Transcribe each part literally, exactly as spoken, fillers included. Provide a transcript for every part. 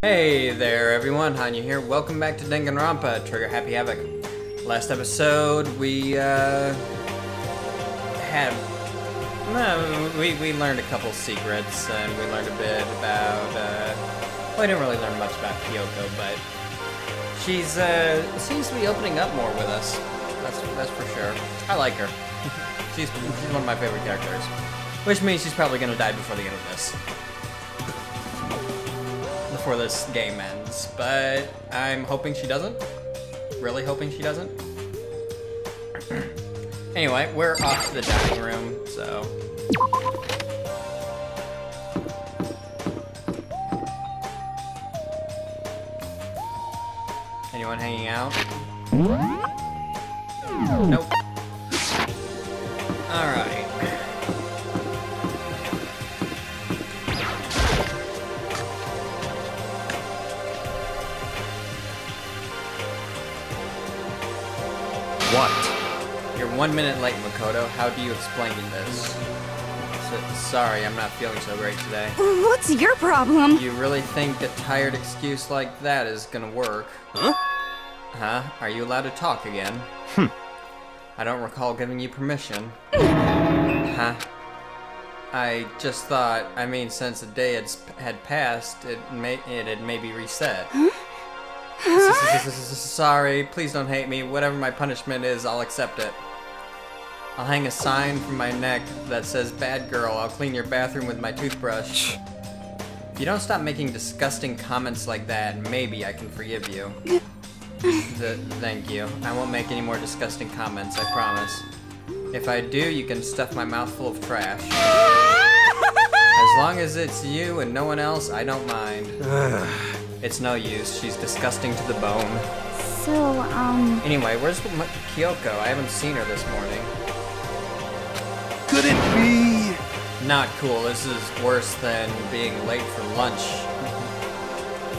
Hey there everyone, Hina here. Welcome back to Danganronpa, Trigger Happy Havoc. Last episode we, uh, had, well, we, we learned a couple secrets, and we learned a bit about, uh, well, we didn't really learn much about Kyoko, but she's, uh, seems to be opening up more with us. That's, that's for sure. I like her. she's, she's one of my favorite characters. Which means she's probably gonna die before the end of this. Before this game ends, but I'm hoping she doesn't. Really hoping she doesn't. Anyway, we're off to the dining room, so. Anyone hanging out? Nope. Alright. What? You're one minute late, Makoto. How do you explain this? So, sorry, I'm not feeling so great today. What's your problem? You really think a tired excuse like that is gonna work? Huh? Huh? Are you allowed to talk again? Hmm. I don't recall giving you permission. Huh? I just thought, I mean, since the day had, had passed, it, may, it had maybe reset. Huh? Sorry, please don't hate me. Whatever my punishment is, I'll accept it. I'll hang a sign from my neck that says, "Bad girl, I'll clean your bathroom with my toothbrush." If you don't stop making disgusting comments like that, maybe I can forgive you. The, thank you. I won't make any more disgusting comments, I promise. If I do, you can stuff my mouth full of trash. As long as it's you and no one else, I don't mind. It's no use. She's disgusting to the bone. So, um... Anyway, where's Kyoko? I haven't seen her this morning. Could it be? Not cool. This is worse than being late for lunch.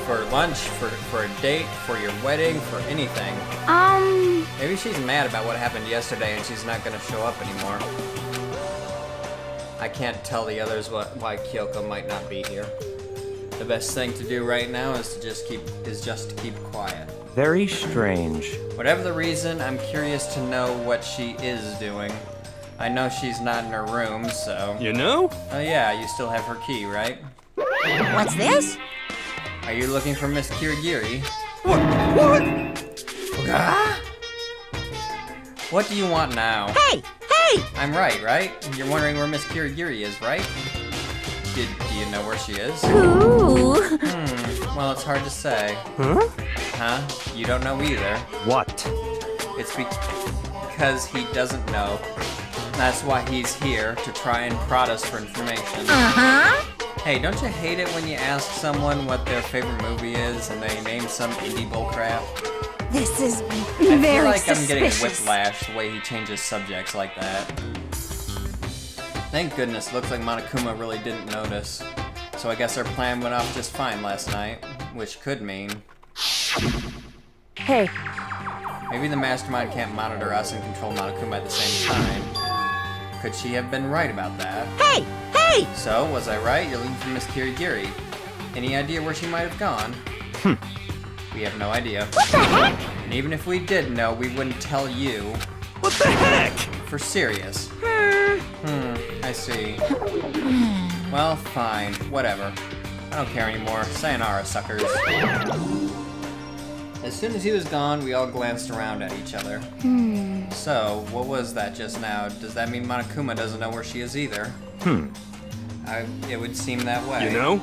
For lunch, for, for a date, for your wedding, for anything. Um... Maybe she's mad about what happened yesterday and she's not gonna show up anymore. I can't tell the others what, why Kyoko might not be here. The best thing to do right now is to just keep is just to keep quiet. Very strange. Whatever the reason, I'm curious to know what she is doing. I know she's not in her room, so. You know? Oh yeah, you still have her key, right? What's this? Are you looking for Miss Kirigiri? What? What? Ah? What do you want now? Hey! Hey! I'm right, right? You're wondering where Miss Kirigiri is, right? Did, do you know where she is? Ooh. Hmm, well, it's hard to say. Huh? Huh? You don't know either. What? It's be because he doesn't know. That's why he's here, to try and prod us for information. Uh-huh. Hey, don't you hate it when you ask someone what their favorite movie is and they name some indie bull crap? This is very suspicious. I feel like I'm getting whiplash the way he changes subjects like that. Thank goodness, looks like Monokuma really didn't notice. So I guess our plan went off just fine last night, which could mean... Hey. Maybe the mastermind can't monitor us and control Monokuma at the same time. Could she have been right about that? Hey! Hey! So, was I right? You're looking for Miss Kirigiri. Any idea where she might have gone? Hmm. We have no idea. What the heck? And even if we did know, we wouldn't tell you. What the heck? For serious. Hmm, I see. Well, fine. Whatever. I don't care anymore. Sayonara, suckers. As soon as he was gone, we all glanced around at each other. Hmm. So, what was that just now? Does that mean Monokuma doesn't know where she is either? Hmm. I, it would seem that way. You know?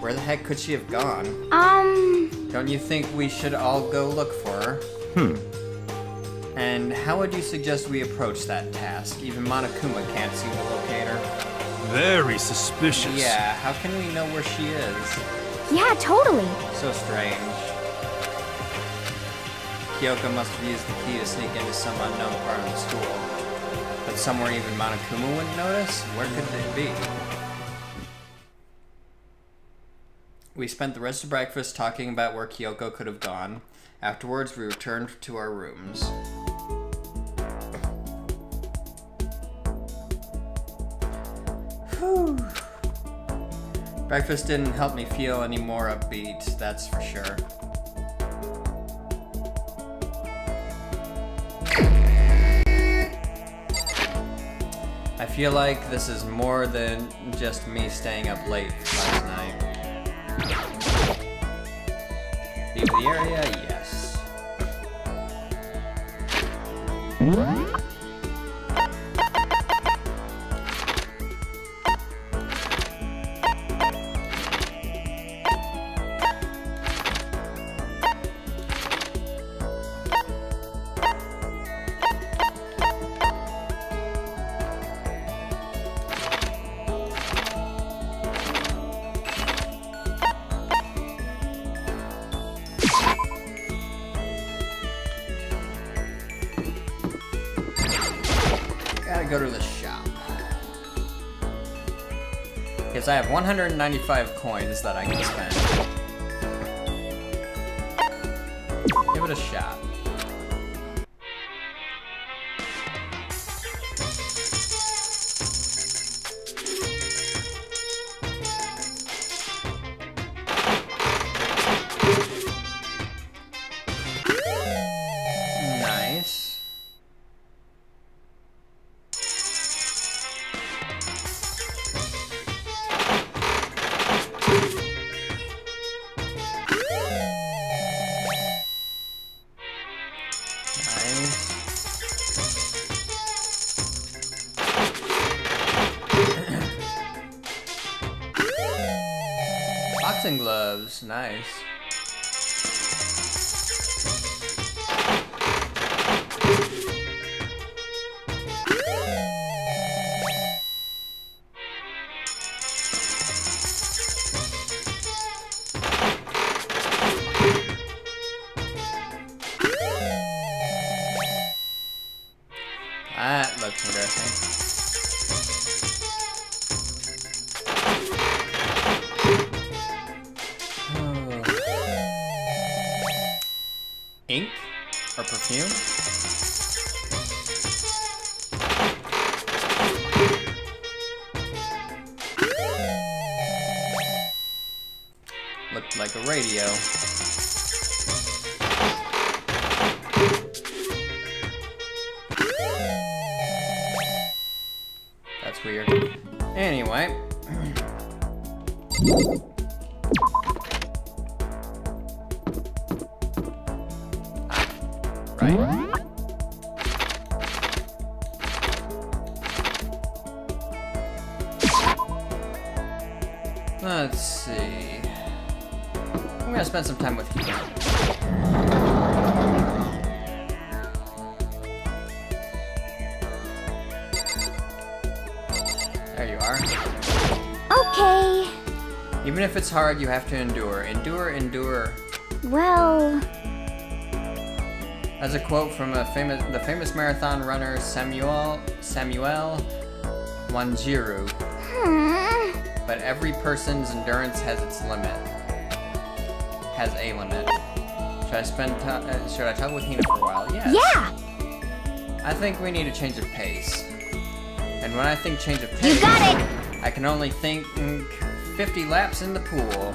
Where the heck could she have gone? Um... Don't you think we should all go look for her? Hmm. And how would you suggest we approach that task? Even Monokuma can't seem to locate her. Very suspicious. Yeah, how can we know where she is? Yeah, totally. So strange. Kyoko must have used the key to sneak into some unknown part of the school. But somewhere even Monokuma wouldn't notice? Where could it be? We spent the rest of breakfast talking about where Kyoko could have gone. Afterwards, we returned to our rooms. Breakfast didn't help me feel any more upbeat, that's for sure. I feel like this is more than just me staying up late last night. Leave the area? Yes. I have one hundred ninety-five coins that I can spend. Give it a shot. Nice. That looks interesting. Ink or perfume? Looked like a radio. That's weird. Anyway. Let's see. I'm gonna spend some time with Hina. There you are. Okay. Even if it's hard, you have to endure. Endure, endure. Well. That's a quote from a famous, the famous marathon runner Samuel Samuel Wanjiru. Hmm. But every person's endurance has its limit. Has a limit. Should I spend? Uh, should I talk with Hina for a while? Yes. Yeah. I think we need a change of pace. And when I think change of pace, you got it. I can only think fifty laps in the pool.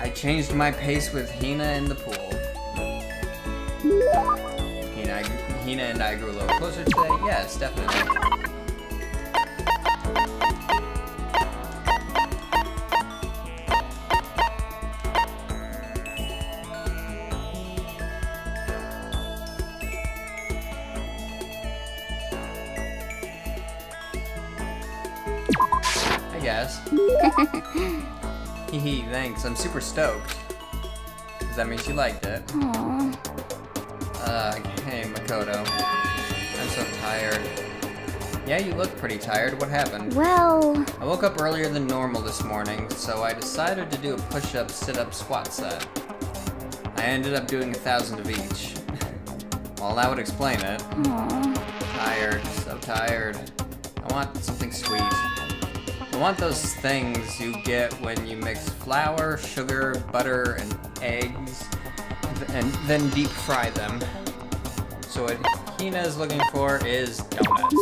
I changed my pace with Hina in the pool. Hina, Hina and I grew a little closer today. Yes, definitely. I guess. Hee hee, thanks. I'm super stoked. Does that mean she liked it? Aww. Uh, hey, Makoto. I'm so tired. Yeah, you look pretty tired. What happened? Well... I woke up earlier than normal this morning, so I decided to do a push-up, sit-up, squat set. I ended up doing a thousand of each. Well, that would explain it. Aww. Tired. So tired. I want something sweet. I want those things you get when you mix flour, sugar, butter, and eggs, and then deep fry them. So what Hina is looking for is donuts.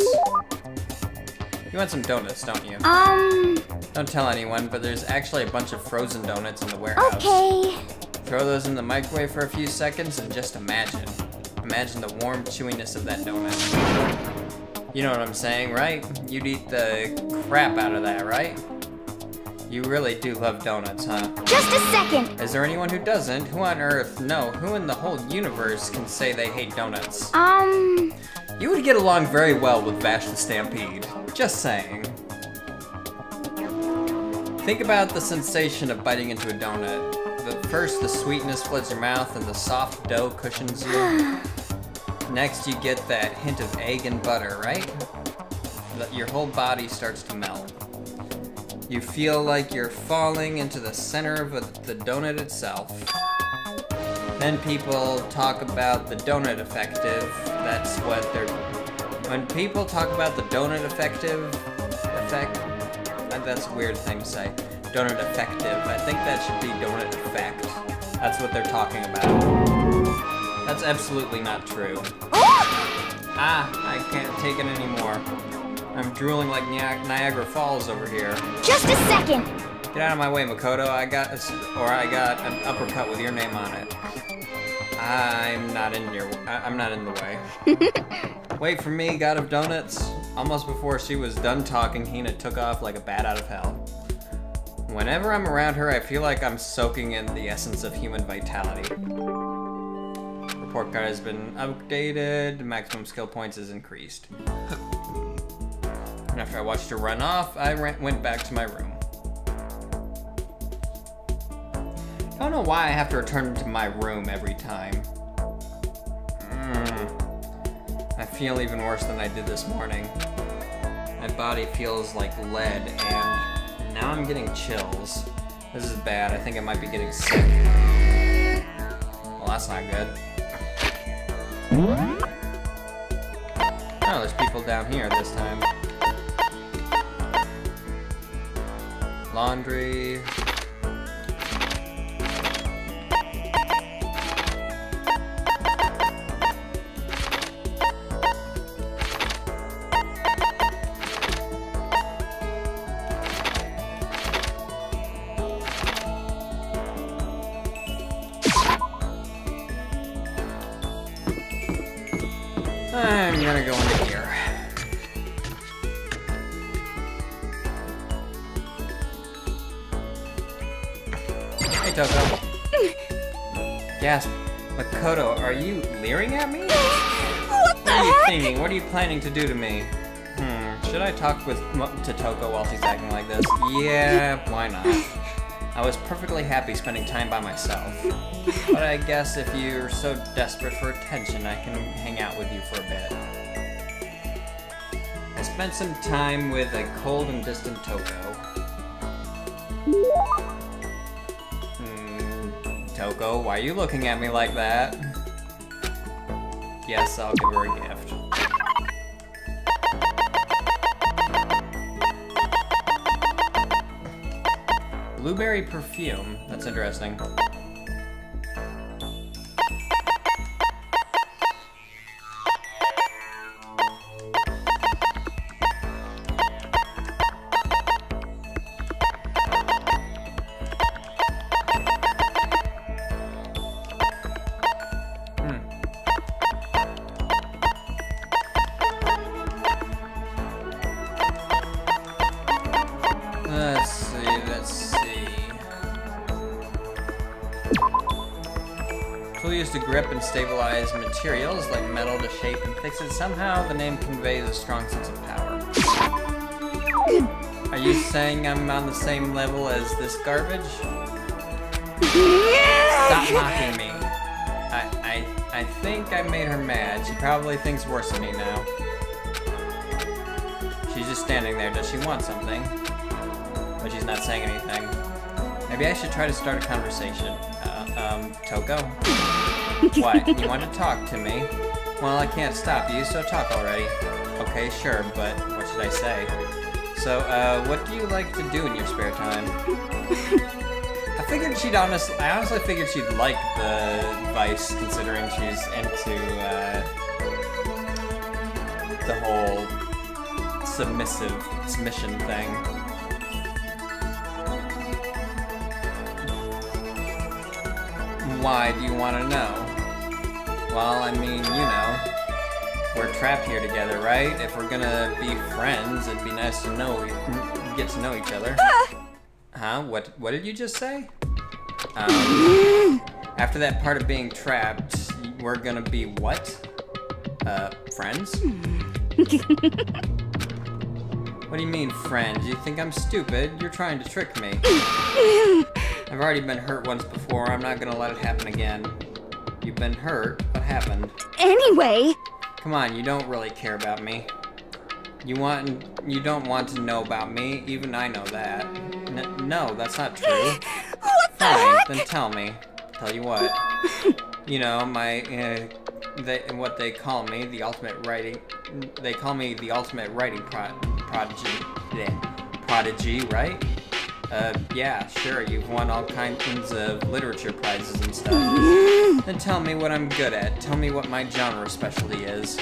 You want some donuts, don't you? Um... Don't tell anyone, but there's actually a bunch of frozen donuts in the warehouse. Okay. Throw those in the microwave for a few seconds and just imagine. Imagine the warm chewiness of that donut. You know what I'm saying, right? You'd eat the crap out of that, right? You really do love donuts, huh? Just a second! Is there anyone who doesn't? Who on earth? No, who in the whole universe can say they hate donuts? Um... You would get along very well with Bash the Stampede. Just saying. Think about the sensation of biting into a donut. But first, the sweetness floods your mouth and the soft dough cushions you. Next, you get that hint of egg and butter, right? Your whole body starts to melt. You feel like you're falling into the center of the donut itself. Then people talk about the donut effective. That's what they're... When people talk about the donut effective... Effect... That's a weird thing to say. Donut effective. I think that should be donut effect. That's what they're talking about. That's absolutely not true. Ah! I can't take it anymore. I'm drooling like Niagara Falls over here. Just a second! Get out of my way, Makoto. I got a, or I got an uppercut with your name on it. I'm not in your, I'm not in the way. Wait for me, God of Donuts. Almost before she was done talking, Hina took off like a bat out of hell. Whenever I'm around her, I feel like I'm soaking in the essence of human vitality. Report card has been updated. Maximum skill points is increased. And after I watched her run off, I ran, went back to my room. I don't know why I have to return to my room every time. Mm. I feel even worse than I did this morning. My body feels like lead, and now I'm getting chills. This is bad. I think I might be getting sick. Well, that's not good. Oh, there's people down here this time. Laundry. I'm gonna go into here. Toko. Gasp. Makoto, are you leering at me? What the heck? What are you thinking? What are you planning to do to me? Hmm, should I talk with Mo to Toko while she's acting like this? Yeah, why not? I was perfectly happy spending time by myself. But I guess if you're so desperate for attention, I can hang out with you for a bit. I spent some time with a cold and distant Toko. Toko, why are you looking at me like that? Yes, I'll give her a gift. Blueberry perfume. That's interesting. Stabilize materials like metal to shape and fix it. Somehow the name conveys a strong sense of power. Are you saying I'm on the same level as this garbage? Stop mocking me. I, I, I think I made her mad. She probably thinks worse of me now. She's just standing there. Does she want something? But she's not saying anything. Maybe I should try to start a conversation. Uh, um, Toko? What? You want to talk to me? Well, I can't stop you, so talk already. Okay, sure, but what should I say? So, uh, what do you like to do in your spare time? I figured she'd honestly, I honestly figured she'd like the advice, considering she's into, uh, the whole submissive submission thing. Why do you want to know? Well, I mean, you know, we're trapped here together, right? If we're gonna be friends, it'd be nice to know, get to know each other. Ah! Huh? What? What did you just say? Um, after that part of being trapped, we're gonna be what? Uh, friends? What do you mean, friends? You think I'm stupid? You're trying to trick me. I've already been hurt once before. I'm not gonna let it happen again. You've been hurt. What happened? Anyway. Come on, you don't really care about me. You want, you don't want to know about me. Even I know that. N no, that's not true. What the Fine, heck? Then tell me. Tell you what. You know, my, uh, they, what they call me, the ultimate writing. They call me the ultimate writing pro prodigy. Prodigy, right? Uh, yeah, sure. You've won all kinds of literature prizes and stuff. Then tell me what I'm good at. Tell me what my genre specialty is.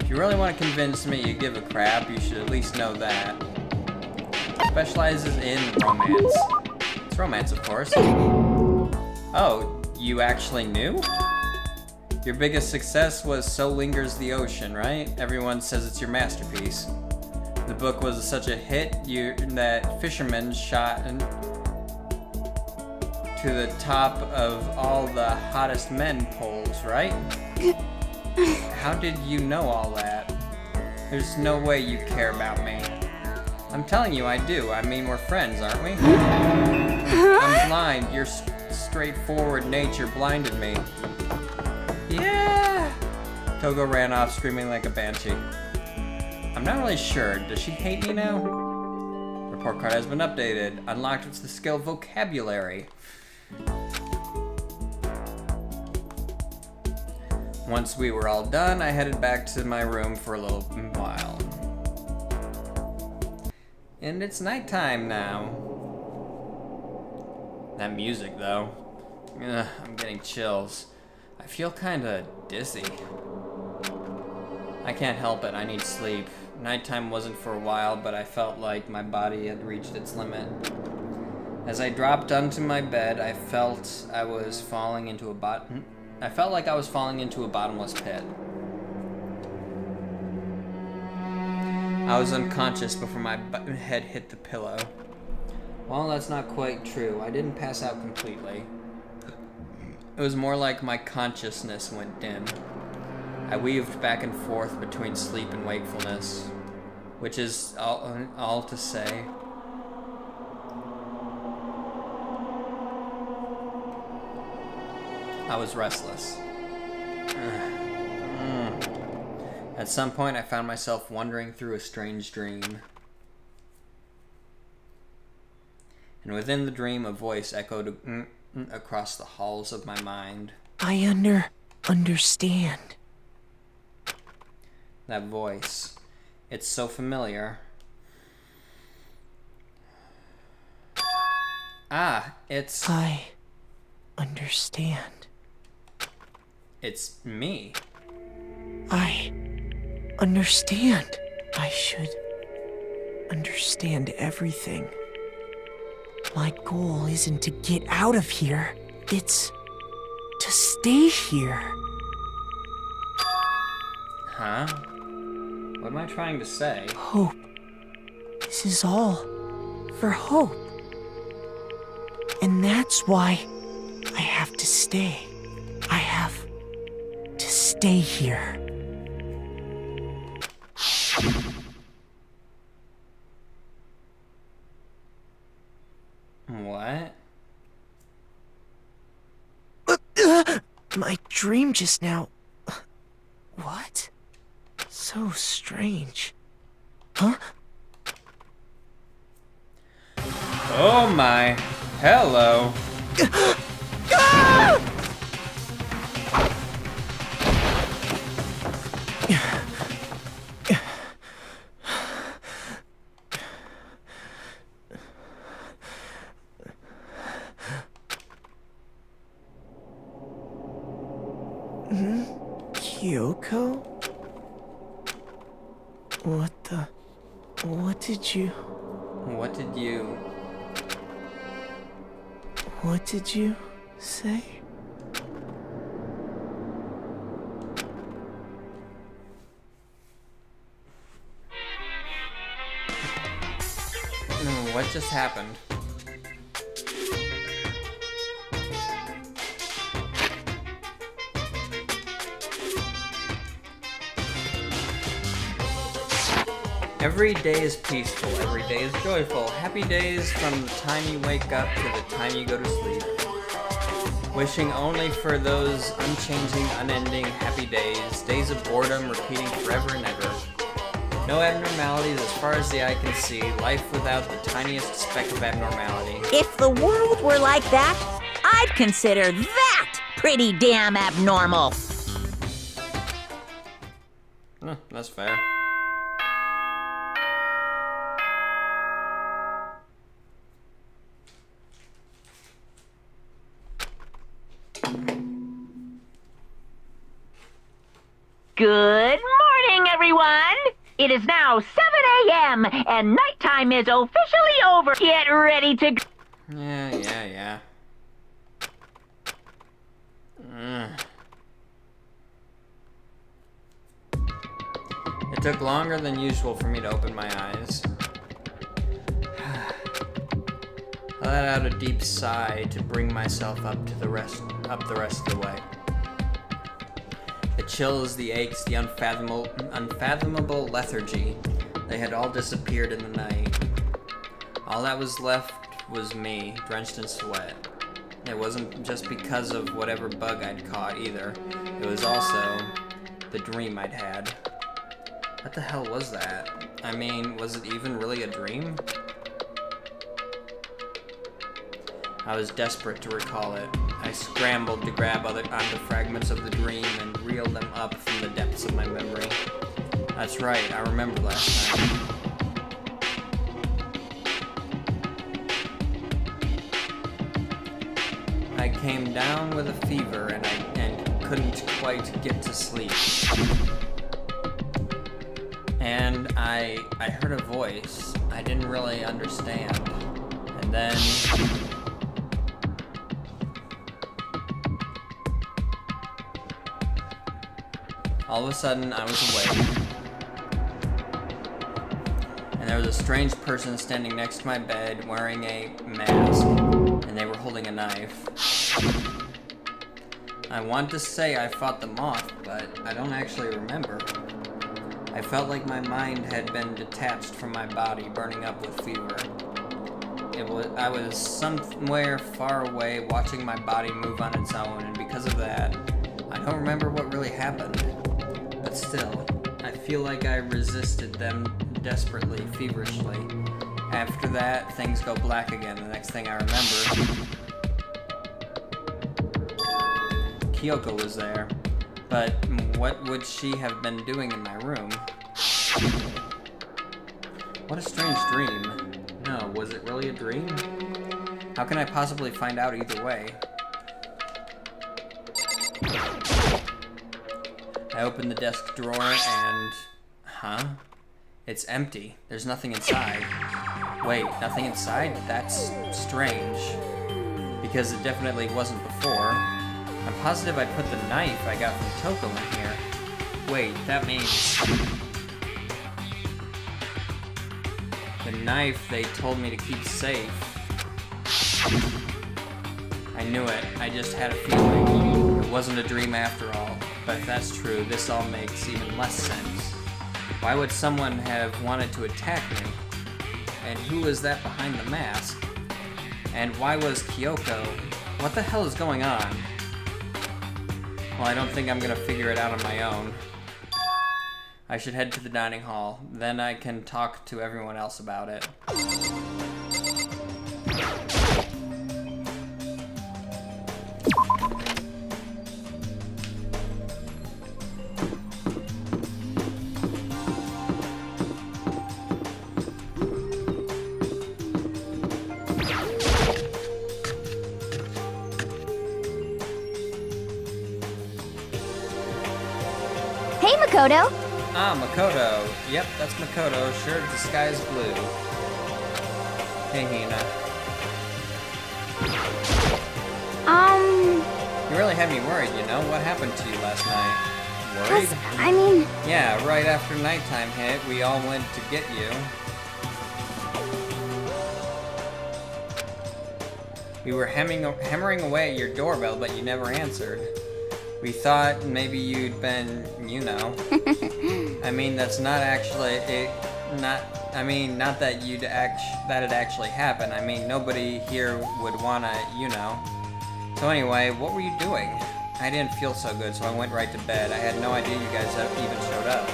If you really want to convince me you give a crap, you should at least know that. Specializes in romance. It's romance, of course. Oh, you actually knew? Your biggest success was So Lingers the Ocean, right? Everyone says it's your masterpiece. The book was such a hit you, that fishermen shot in, to the top of all the hottest men polls, right? How did you know all that? There's no way you care about me. I'm telling you I do. I mean, we're friends, aren't we? I'm blind. Your straightforward nature blinded me. Yeah! Togo ran off screaming like a banshee. I'm not really sure. Does she hate me now? Report card has been updated. Unlocked with the skill vocabulary. Once we were all done, I headed back to my room for a little while. And it's nighttime now. That music, though. Ugh, I'm getting chills. I feel kinda dizzy. I can't help it, I need sleep. Nighttime wasn't for a while, but I felt like my body had reached its limit. As I dropped onto my bed, I felt I was falling into a bot- I felt like I was falling into a bottomless pit. I was unconscious before my head hit the pillow. Well, that's not quite true. I didn't pass out completely. It was more like my consciousness went dim. I weaved back and forth between sleep and wakefulness, which is all, all to say. I was restless. At some point, I found myself wandering through a strange dream. And within the dream, a voice echoed across the halls of my mind. I under... understand. That voice. It's so familiar. Ah, it's... I understand. It's me. I understand. I should understand everything. My goal isn't to get out of here. It's to stay here. Huh? What am I trying to say? Hope. This is all for hope. And that's why I have to stay. I have to stay here. What? Uh, uh, my dream just now. What? So strange. Huh? Oh my. Hello. Kyoko? What the What did you... What did you... What did you say? What just happened? Every day is peaceful, every day is joyful. Happy days from the time you wake up to the time you go to sleep. Wishing only for those unchanging, unending happy days. Days of boredom repeating forever and ever. No abnormalities as far as the eye can see. Life without the tiniest speck of abnormality. If the world were like that, I'd consider that pretty damn abnormal. Huh, that's fair. Good morning, everyone! It is now seven A M and nighttime is officially over. Get ready to go. Yeah, yeah, yeah. Ugh. It took longer than usual for me to open my eyes. I let out a deep sigh to bring myself up to the rest, up the rest of the way. The chills, the aches, the unfathomable, unfathomable lethargy, they had all disappeared in the night. All that was left was me, drenched in sweat. It wasn't just because of whatever bug I'd caught either. It was also the dream I'd had. What the hell was that? I mean, was it even really a dream? I was desperate to recall it. I scrambled to grab other onto fragments of the dream and reel them up from the depths of my memory. That's right, I remember last night. I came down with a fever and I and couldn't quite get to sleep. And I I heard a voice I didn't really understand. And then all of a sudden, I was awake, and there was a strange person standing next to my bed wearing a mask, and they were holding a knife. I want to say I fought them off, but I don't actually remember. I felt like my mind had been detached from my body, burning up with fever. It was, I was somewhere far away, watching my body move on its own, and because of that, I don't remember what really happened. But still, I feel like I resisted them desperately, feverishly. After that, things go black again. The next thing I remember, Kyoko was there. But what would she have been doing in my room? What a strange dream. No, was it really a dream? How can I possibly find out either way? I open the desk drawer and... Huh? It's empty. There's nothing inside. Wait, nothing inside? That's strange. Because it definitely wasn't before. I'm positive I put the knife I got from Toko in here. Wait, that means... The knife they told me to keep safe. I knew it. I just had a feeling. It wasn't a dream after all. But if that's true, this all makes even less sense. Why would someone have wanted to attack me? And who was that behind the mask? And why was Kyoko? What the hell is going on? Well, I don't think I'm gonna figure it out on my own. I should head to the dining hall. Then I can talk to everyone else about it. Hey, Makoto. Ah, Makoto. Yep, that's Makoto. Sure, the sky's blue. Hey, Hina. Um... You really had me worried, you know? What happened to you last night? Worried? I mean... Yeah, right after nighttime hit, we all went to get you. We were hemming, hammering away at your doorbell, but you never answered. We thought maybe you'd been, you know. I mean, that's not actually it. Not, I mean, not that you'd act that it actually happened. I mean, nobody here would wanna, you know. So anyway, what were you doing? I didn't feel so good, so I went right to bed. I had no idea you guys even showed up.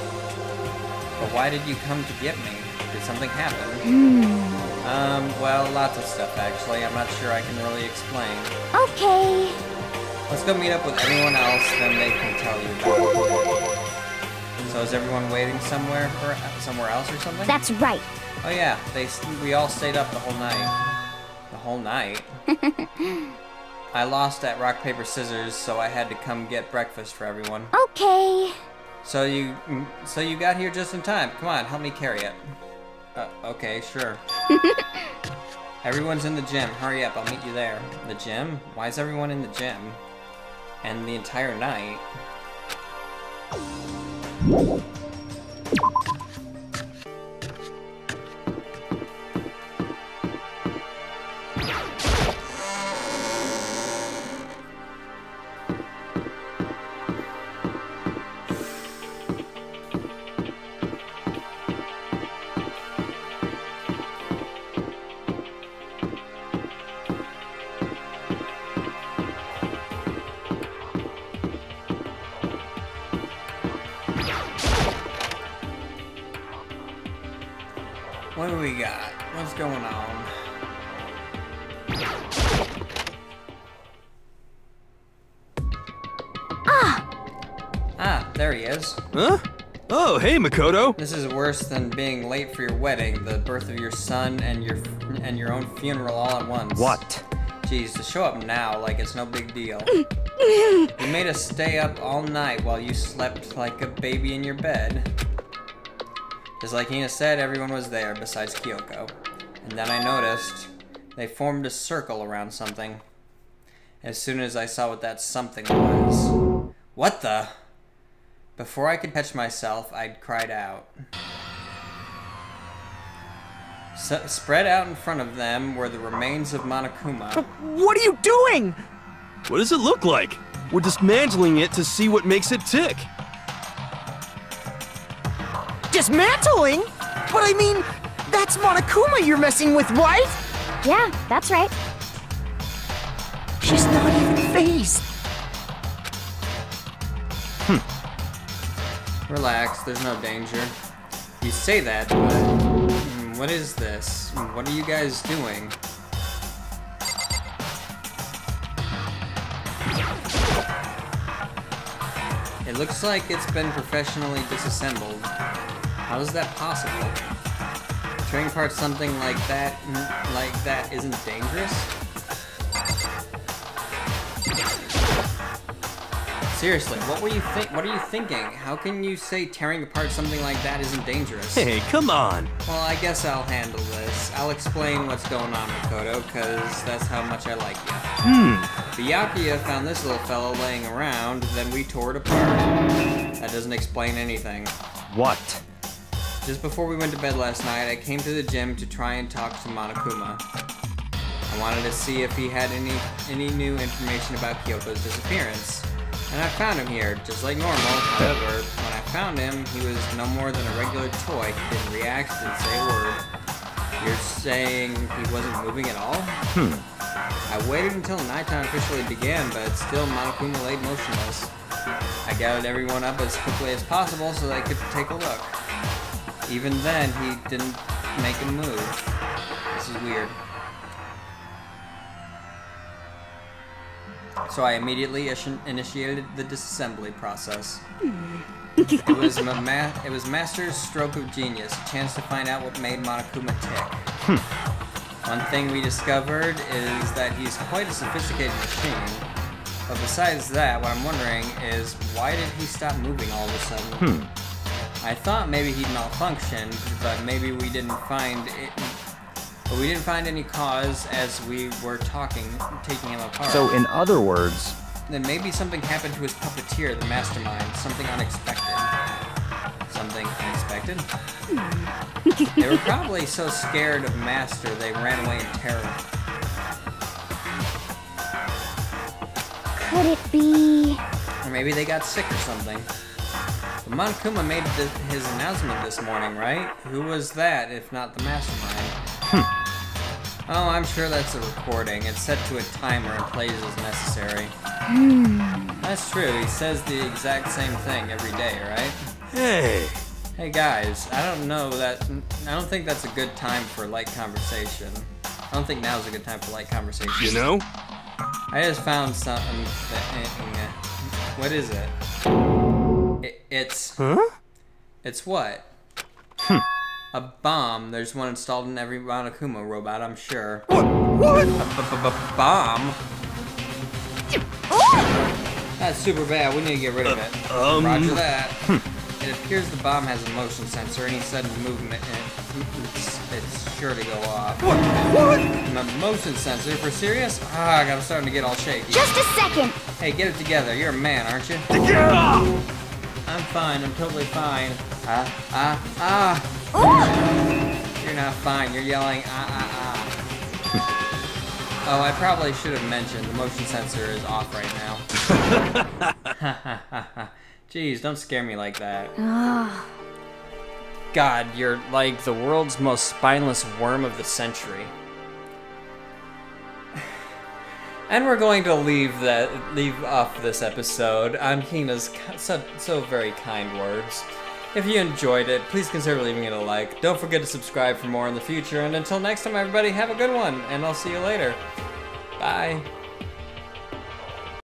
But why did you come to get me? Did something happen? Mm. Um, well, lots of stuff, actually. I'm not sure I can really explain. Okay. Let's go meet up with everyone else, then they can tell you about it. So is everyone waiting somewhere for somewhere else or something? That's right. Oh yeah, they we all stayed up the whole night. The whole night? I lost at rock, paper, scissors, so I had to come get breakfast for everyone. Okay. So you, so you got here just in time. Come on, help me carry it. Uh, okay, sure. Everyone's in the gym. Hurry up, I'll meet you there. The gym? Why is everyone in the gym? And the entire night? What do we got? What's going on? Ah! Ah, there he is. Huh? Oh, hey, Makoto. This is worse than being late for your wedding, the birth of your son, and your and your own funeral all at once. What? Jeez, to show up now like it's no big deal. You made us stay up all night while you slept like a baby in your bed. Just like Hina said, everyone was there besides Kyoko. And then I noticed they formed a circle around something. As soon as I saw what that something was... What the? Before I could catch myself, I'd cried out. So, spread out in front of them were the remains of Monokuma. What are you doing? What does it look like? We're dismantling it to see what makes it tick. Dismantling? But I mean, that's Monokuma you're messing with, right? Yeah, that's right. She's not even phased. Hmm. Relax, there's no danger. You say that, but what is this? What are you guys doing? It looks like it's been professionally disassembled. How is that possible? Tearing apart something like that, like that isn't dangerous? Seriously, what were you think? What are you thinking? How can you say tearing apart something like that isn't dangerous? Hey, come on! Well, I guess I'll handle this. I'll explain what's going on, Makoto, because that's how much I like you. Hmm. Byakuya found this little fellow laying around, then we tore it apart. That doesn't explain anything. What? Just before we went to bed last night, I came to the gym to try and talk to Monokuma. I wanted to see if he had any any new information about Kyoko's disappearance. And I found him here, just like normal. However, when I found him, he was no more than a regular toy. He didn't react, didn't say a word. You're saying he wasn't moving at all? Hmm. I waited until nighttime officially began, but still Monokuma laid motionless. I gathered everyone up as quickly as possible so they could take a look. Even then, he didn't make a move. This is weird. So I immediately initiated the disassembly process. It was ma it was Master's stroke of genius, a chance to find out what made Monokuma tick. Hmm. One thing we discovered is that he's quite a sophisticated machine. But besides that, what I'm wondering is, why did he stop moving all of a sudden? Hmm. I thought maybe he'd malfunctioned, but maybe we didn't find it. But we didn't find any cause as we were talking, taking him apart. So in other words, then maybe something happened to his puppeteer, the mastermind. Something unexpected. Something unexpected? They were probably so scared of Master they ran away in terror. Could it be? Or maybe they got sick or something. But Monokuma made the, his announcement this morning, right? Who was that if not the mastermind? Hmm. Oh, I'm sure that's a recording. It's set to a timer and plays as necessary. Hmm. That's true. He says the exact same thing every day, right? Hey. Hey guys, I don't know that. I don't think that's a good time for light conversation. I don't think now's a good time for light conversation. You know? I just found something. That, what is it? it it's. Huh? It's what? Hmm. A bomb. There's one installed in every Monokuma robot, I'm sure. What? What? A b-b-b-bomb? That's super bad. We need to get rid of it. Uh, um, Roger that. Hmm. It appears the bomb has a motion sensor. Any sudden movement in it, it's, it's sure to go off. What? What? A motion sensor? For serious? Ah, I'm starting to get all shaky. Just a second. Hey, get it together. You're a man, aren't you? Yeah. I'm fine. I'm totally fine. Ah, ah, ah. Ooh. You're not fine. You're yelling, ah, ah, ah. Oh, I probably should have mentioned the motion sensor is off right now. Jeez, don't scare me like that. God, you're like the world's most spineless worm of the century. And we're going to leave that, leave off this episode on Hina's so, so very kind words. If you enjoyed it, please consider leaving it a like. Don't forget to subscribe for more in the future. And until next time, everybody, have a good one. And I'll see you later. Bye.